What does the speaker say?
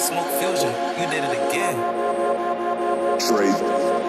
Smoke Fusion, you did it again. Tr3Beats.